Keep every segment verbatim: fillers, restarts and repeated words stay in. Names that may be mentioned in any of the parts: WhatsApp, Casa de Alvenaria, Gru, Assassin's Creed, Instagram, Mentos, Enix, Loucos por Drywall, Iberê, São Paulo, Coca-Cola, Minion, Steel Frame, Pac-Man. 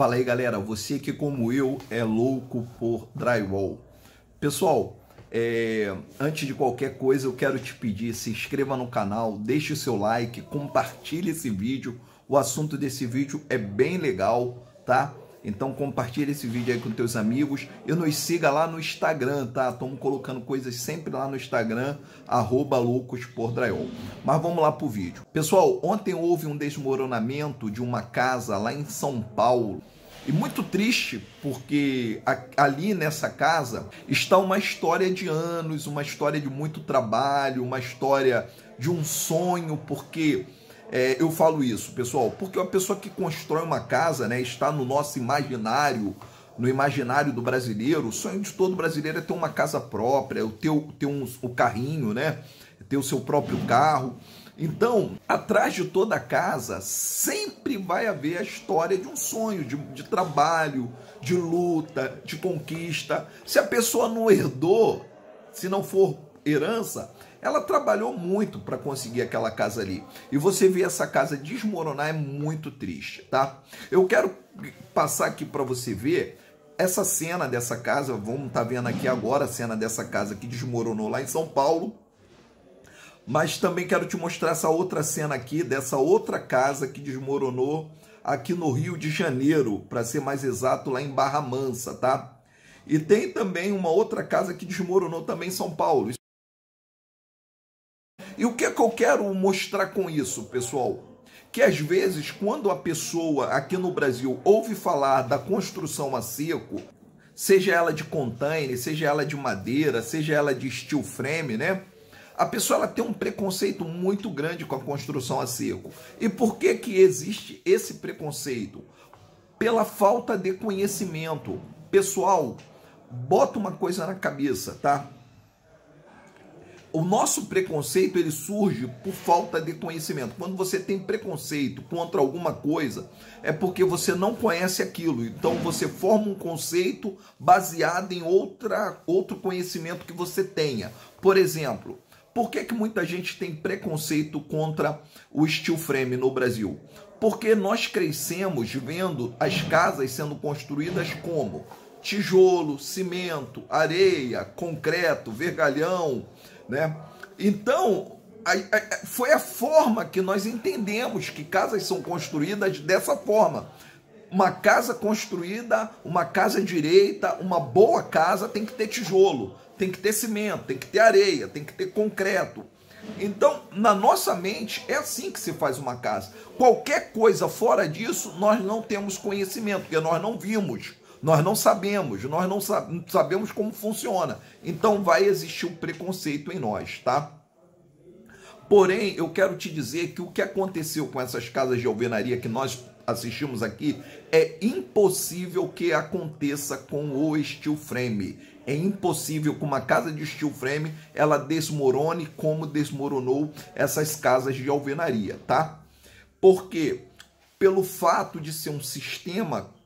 Fala aí, galera, você que como eu é louco por drywall. Pessoal, é, antes de qualquer coisa eu quero te pedir, se inscreva no canal, deixe o seu like, compartilhe esse vídeo. O assunto desse vídeo é bem legal, tá? Então compartilhe esse vídeo aí com teus amigos e nos siga lá no Instagram, tá? Estamos colocando coisas sempre lá no Instagram, arroba Loucos por Drywall. Mas vamos lá pro vídeo. Pessoal, ontem houve um desmoronamento de uma casa lá em São Paulo. E muito triste, porque ali nessa casa está uma história de anos, uma história de muito trabalho, uma história de um sonho, porque... É, eu falo isso, pessoal, porque uma pessoa que constrói uma casa, né, está no nosso imaginário, no imaginário do brasileiro. O sonho de todo brasileiro é ter uma casa própria, ter, ter um, o carrinho, né, ter o seu próprio carro. Então, atrás de toda casa, sempre vai haver a história de um sonho, de, de trabalho, de luta, de conquista. Se a pessoa não herdou, se não for herança... Ela trabalhou muito para conseguir aquela casa ali. E você ver essa casa desmoronar é muito triste, tá? Eu quero passar aqui para você ver essa cena dessa casa. Vamos estar vendo aqui agora a cena dessa casa que desmoronou lá em São Paulo. Mas também quero te mostrar essa outra cena aqui, dessa outra casa que desmoronou aqui no Rio de Janeiro, para ser mais exato, lá em Barra Mansa, tá? E tem também uma outra casa que desmoronou também em São Paulo. E o que é que eu quero mostrar com isso, pessoal? Que às vezes, quando a pessoa aqui no Brasil ouve falar da construção a seco, seja ela de container, seja ela de madeira, seja ela de steel frame, né? A pessoa ela tem um preconceito muito grande com a construção a seco. E por que que existe esse preconceito? Pela falta de conhecimento. Pessoal, bota uma coisa na cabeça, tá? O nosso preconceito, ele surge por falta de conhecimento. Quando você tem preconceito contra alguma coisa, é porque você não conhece aquilo. Então, você forma um conceito baseado em outra, outro conhecimento que você tenha. Por exemplo, por que que muita gente tem preconceito contra o steel frame no Brasil? Porque nós crescemos vendo as casas sendo construídas como tijolo, cimento, areia, concreto, vergalhão... Né? Então, a, a, foi a forma que nós entendemos que casas são construídas dessa forma. Uma casa construída, uma casa direita, uma boa casa tem que ter tijolo, tem que ter cimento, tem que ter areia, tem que ter concreto. Então, na nossa mente, é assim que se faz uma casa. Qualquer coisa fora disso, nós não temos conhecimento, porque nós não vimos. Nós não sabemos, nós não sabemos como funciona. Então vai existir um preconceito em nós, tá? Porém, eu quero te dizer que o que aconteceu com essas casas de alvenaria que nós assistimos aqui é impossível que aconteça com o steel frame. É impossível que uma casa de steel frame ela desmorone como desmoronou essas casas de alvenaria, tá? Porque pelo fato de ser um sistema...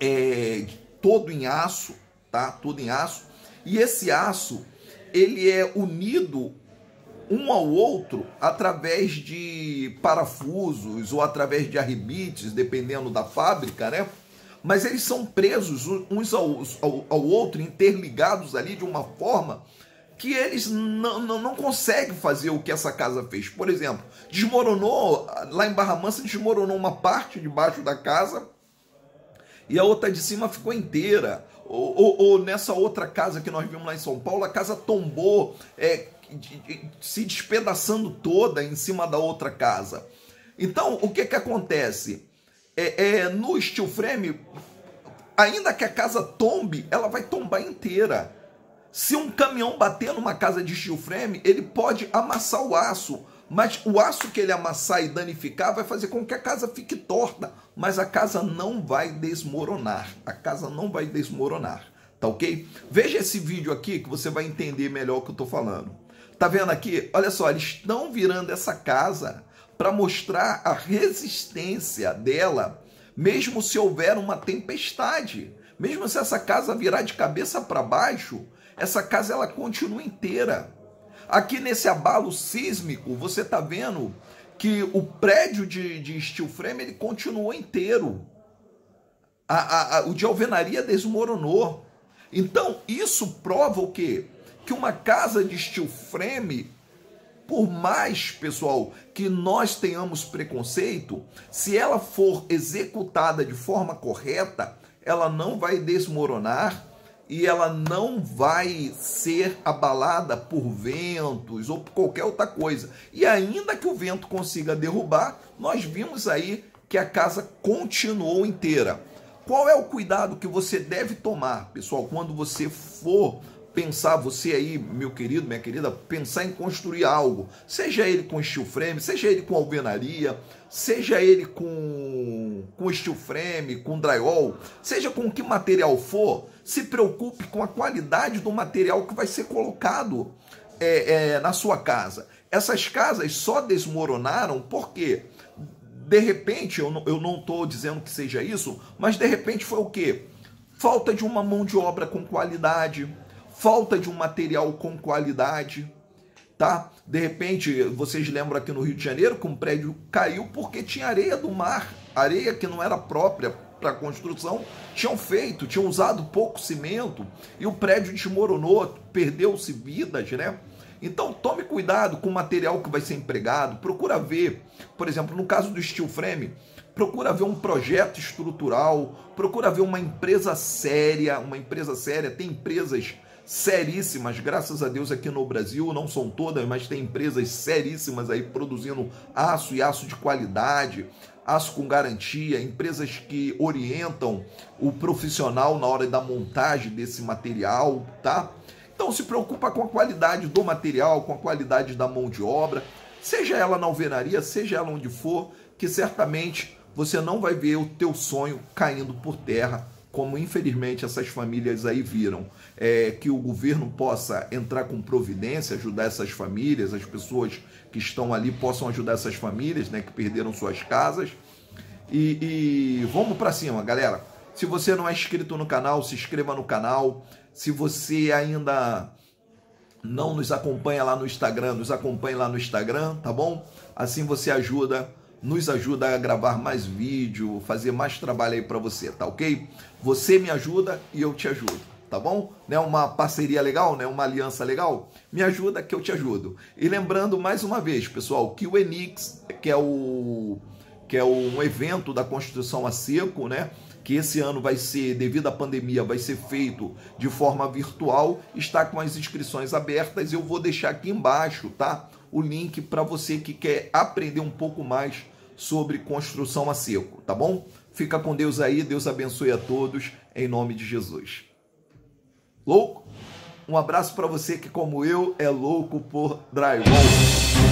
É, todo em aço, tá? Todo em aço. E esse aço, ele é unido um ao outro através de parafusos ou através de arrebites, dependendo da fábrica, né? Mas eles são presos uns ao, ao, ao outro, interligados ali de uma forma que eles não, não, não conseguem fazer o que essa casa fez. Por exemplo, desmoronou, lá em Barra Mansa, desmoronou uma parte de baixo da casa... E a outra de cima ficou inteira. Ou, ou, ou nessa outra casa que nós vimos lá em São Paulo, a casa tombou, é, de, de, se despedaçando toda em cima da outra casa. Então, o que que acontece? É, é, no steel frame, ainda que a casa tombe, ela vai tombar inteira. Se um caminhão bater numa casa de steel frame, ele pode amassar o aço. Mas o aço que ele amassar e danificar vai fazer com que a casa fique torta. Mas a casa não vai desmoronar. A casa não vai desmoronar. Tá ok? Veja esse vídeo aqui que você vai entender melhor o que eu tô falando. Tá vendo aqui? Olha só, eles estão virando essa casa para mostrar a resistência dela. Mesmo se houver uma tempestade. Mesmo se essa casa virar de cabeça para baixo, essa casa ela continua inteira. Aqui nesse abalo sísmico, você está vendo que o prédio de, de steel frame ele continuou inteiro. a, a, a, o de alvenaria desmoronou. Então, isso prova o quê? Que uma casa de steel frame, por mais, pessoal, que nós tenhamos preconceito, se ela for executada de forma correta, ela não vai desmoronar e ela não vai ser abalada por ventos ou por qualquer outra coisa. E ainda que o vento consiga derrubar, nós vimos aí que a casa continuou inteira. Qual é o cuidado que você deve tomar, pessoal, quando você for pensar, você aí, meu querido, minha querida, pensar em construir algo, seja ele com steel frame, seja ele com alvenaria, seja ele com, com steel frame, com drywall, seja com que material for, se preocupe com a qualidade do material que vai ser colocado é, é, na sua casa. Essas casas só desmoronaram porque... de repente, eu não estou dizendo que seja isso, mas de repente foi o quê? Falta de uma mão de obra com qualidade, falta de um material com qualidade, tá? De repente, vocês lembram aqui no Rio de Janeiro que um prédio caiu porque tinha areia do mar, areia que não era própria para construção, tinham feito, tinham usado pouco cimento e o prédio desmoronou, perdeu-se vidas, né? Então, tome cuidado com o material que vai ser empregado, procura ver, por exemplo, no caso do steel frame, procura ver um projeto estrutural, procura ver uma empresa séria, uma empresa séria, tem empresas seríssimas, graças a Deus aqui no Brasil, não são todas, mas tem empresas seríssimas aí produzindo aço e aço de qualidade, aço com garantia, empresas que orientam o profissional na hora da montagem desse material, tá? Então se preocupa com a qualidade do material, com a qualidade da mão de obra, seja ela na alvenaria, seja ela onde for, que certamente você não vai ver o teu sonho caindo por terra, como infelizmente essas famílias aí viram. É, que o governo possa entrar com providência, ajudar essas famílias, as pessoas que estão ali possam ajudar essas famílias, né, que perderam suas casas. E, e vamos para cima, galera. Se você não é inscrito no canal, se inscreva no canal. Se você ainda não nos acompanha lá no Instagram, nos acompanhe lá no Instagram, tá bom? Assim você ajuda, nos ajuda a gravar mais vídeo, fazer mais trabalho aí pra você, tá ok? Você me ajuda e eu te ajudo, tá bom? Né? Uma parceria legal, né? Uma aliança legal? Me ajuda que eu te ajudo. E lembrando mais uma vez, pessoal, que o Enix, que é, o, que é um evento da construção a seco, né? Que esse ano vai ser, devido à pandemia, vai ser feito de forma virtual, está com as inscrições abertas. Eu vou deixar aqui embaixo, tá? O link para você que quer aprender um pouco mais sobre construção a seco, tá bom? Fica com Deus aí, Deus abençoe a todos, em nome de Jesus. Louco? Um abraço para você que, como eu, é louco por drywall.